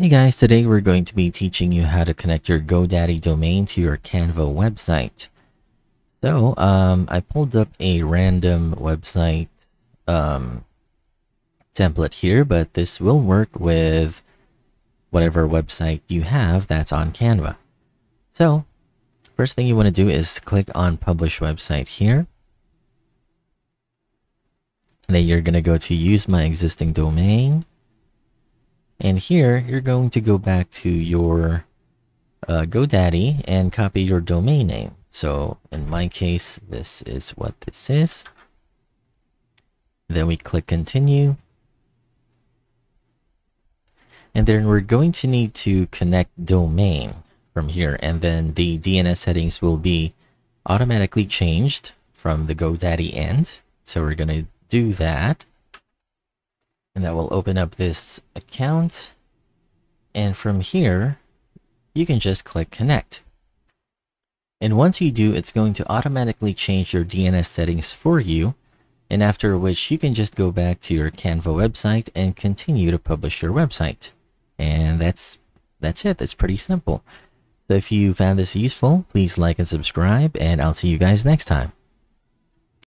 Hey guys, today we're going to be teaching you how to connect your GoDaddy domain to your Canva website. So I pulled up a random website template here, but this will work with whatever website you have that's on Canva. So first thing you want to do is click on Publish Website here. And then you're going to go to Use My Existing Domain. And here, you're going to go back to your GoDaddy and copy your domain name. So in my case, this is what this is. Then we click continue. And then we're going to need to connect domain from here. And then the DNS settings will be automatically changed from the GoDaddy end. So we're going to do that. And that will open up this account. And from here, you can just click connect. And once you do, it's going to automatically change your DNS settings for you. And after which, you can just go back to your Canva website and continue to publish your website. And that's it. That's pretty simple. So if you found this useful, please like and subscribe, and I'll see you guys next time.